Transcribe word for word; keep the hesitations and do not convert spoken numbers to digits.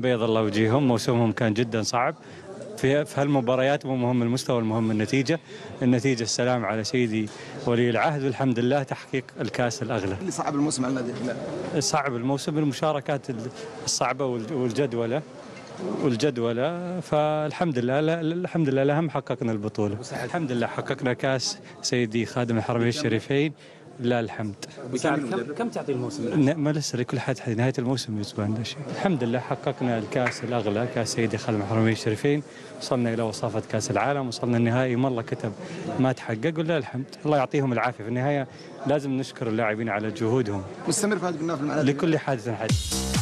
بيض الله وجيههم، موسمهم كان جدا صعب في هالمباريات، مو مهم المستوى، المهم النتيجة. النتيجة السلام على سيدي ولي العهد، والحمد لله تحقيق الكاس الأغلى. اللي صعب الموسم على النادي الهلال، صعب الموسم المشاركات الصعبة والجدولة والجدولة، فالحمد لله الحمد لله لهم حققنا البطولة. الحمد لله حققنا كاس سيدي خادم الحرمين الشريفين، لا الحمد. كم كم تعطي الموسم؟ ما لسه، لكل حد نهايه الموسم يسوى شيء. الحمد لله حققنا الكاس الاغلى، كاس سيدي خادم الحرمين الشريفين، وصلنا الى وصافه كاس العالم، وصلنا النهائي، ما الله كتب ما تحقق ولا الحمد، الله يعطيهم العافيه. في النهايه لازم نشكر اللاعبين على جهودهم، مستمر في هذا النافل لكل حادث حدث.